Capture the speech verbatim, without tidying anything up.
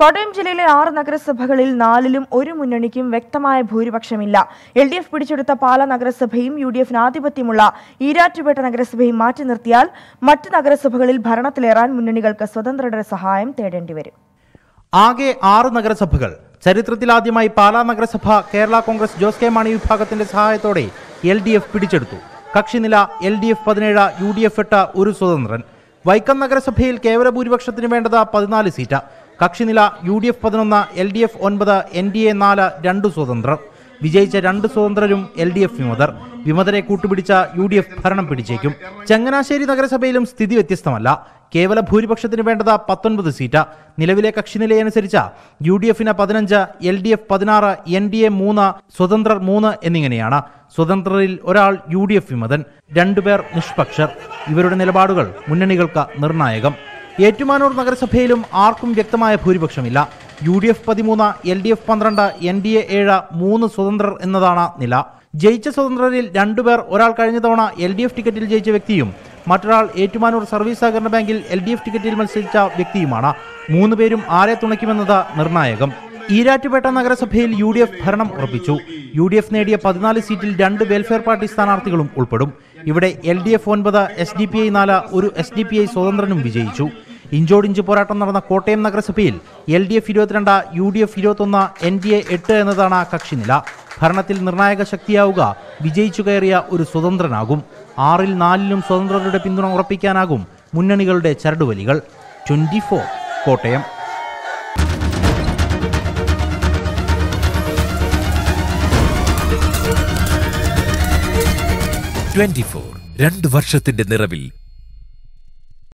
കോട്ടയം ജില്ലയിലെ ആറ് നഗരസഭകളിൽ നാലിലും ഒരു മുന്നണിക്കും വ്യക്തമായ ഭൂരിപക്ഷമില്ല. എൽ ഡി എഫ് പിടിച്ചെടുത്ത പാല നഗരസഭയും യു ഡി എഫിന് ആധിപത്യമുള്ള ഈരാറ്റുപേട്ട നഗരസഭയും മാറ്റി നിർത്തിയാൽ മറ്റ് നഗരസഭകളിൽ ഭരണത്തിലേറാൻ മുന്നണികൾക്ക് സ്വതന്ത്രരുടെ സഹായം തേടേണ്ടി വരും. ആകെ ആറ് നഗരസഭകൾ. ചരിത്രത്തിലാദ്യമായി പാല നഗരസഭ കേരള കോൺഗ്രസ് ജോസ് കെ മാണി വിഭാഗത്തിന്റെ സഹായത്തോടെ എൽ ഡി എഫ് പിടിച്ചെടുത്തു. കക്ഷിനില എൽ ഡി എഫ് പതിനേഴ്, യു ഡി എഫ് എട്ട്, ഒരു സ്വതന്ത്രൻ. വൈക്കം നഗരസഭയിൽ കേവല ഭൂരിപക്ഷത്തിന് വേണ്ടത് പതിനാല് സീറ്റ്. കക്ഷിനില യു ഡി എഫ് പതിനൊന്ന്, എൽ ഡി എഫ് ഒൻപത്, എൻ ഡി എ നാല്, രണ്ട് സ്വതന്ത്രർ. വിജയിച്ച രണ്ട് സ്വതന്ത്രരും എൽ ഡി എഫ് വിമതർ. വിമതരെ കൂട്ടുപിടിച്ച യു ഡി എഫ് ഭരണം പിടിച്ചേക്കും. ചങ്ങനാശ്ശേരി നഗരസഭയിലും സ്ഥിതി വ്യത്യസ്തമല്ല. കേവല ഭൂരിപക്ഷത്തിന് വേണ്ടത് പത്തൊൻപത് സീറ്റ്. നിലവിലെ കക്ഷിനിലയനുസരിച്ച് യു ഡി എഫിന് പതിനഞ്ച്, എൽ ഡി എഫ് പതിനാറ്, എൻ ഡി എ മൂന്ന്, സ്വതന്ത്രർ മൂന്ന് എന്നിങ്ങനെയാണ്. സ്വതന്ത്രരിൽ ഒരാൾ യു ഡി എഫ് വിമതൻ, രണ്ടുപേർ നിഷ്പക്ഷർ. ഇവരുടെ നിലപാടുകൾ മുന്നണികൾക്ക് നിർണായകം. ഏറ്റുമാനൂർ നഗരസഭയിലും ആർക്കും വ്യക്തമായ ഭൂരിപക്ഷമില്ല. യു ഡി എഫ് പതിമൂന്ന്, എൽ ഡി എഫ് പന്ത്രണ്ട്, എൻ ഡി എ ഏഴ്, മൂന്ന് സ്വതന്ത്രർ എന്നതാണ് നില. ജയിച്ച സ്വതന്ത്രരിൽ രണ്ടുപേർ, ഒരാൾ കഴിഞ്ഞ തവണ എൽ ഡി എഫ് ടിക്കറ്റിൽ ജയിച്ച വ്യക്തിയും മറ്റൊരാൾ ഏറ്റുമാനൂർ സർവീസ് സഹകരണ ബാങ്കിൽ എൽ ഡി എഫ് ടിക്കറ്റിൽ മത്സരിച്ച വ്യക്തിയുമാണ്. മൂന്നുപേരും ആരെ തുണയ്ക്കുമെന്നത് നിർണായകം. ഈരാറ്റുപേട്ട നഗരസഭയിൽ യു ഡി എഫ് ഭരണം ഉറപ്പിച്ചു. യു ഡി എഫ് നേടിയ പതിനാല് സീറ്റിൽ രണ്ട് വെൽഫെയർ പാർട്ടി സ്ഥാനാർത്ഥികളും ഉൾപ്പെടും. ഇവിടെ എൽ ഡി എഫ് ഒൻപത്, എസ് ഡി പി ഐ നാല്, ഒരു എസ് ഡി പി ഐ സ്വതന്ത്രനും വിജയിച്ചു. ഇഞ്ചോടിഞ്ച് പോരാട്ടം നടന്ന കോട്ടയം നഗരസഭയിൽ എൽ ഡി എഫ് ഇരുപത്തിരണ്ട്, യു ഡി എഫ് ഇരുപത്തൊന്ന്, എൻ ഡി എ എട്ട് എന്നതാണ് കക്ഷിനില. ഭരണത്തിൽ നിർണായക ശക്തിയാവുക വിജയിച്ചു കയറിയ ഒരു സ്വതന്ത്രനാകും. ആറിൽ നാലിലും സ്വതന്ത്രരുടെ പിന്തുണ ഉറപ്പിക്കാനാകും മുന്നണികളുടെ ചരടുവലികൾ. Twenty four Kottayam. Twenty four രണ്ട് വർഷത്തിന്റെ നിറവിൽ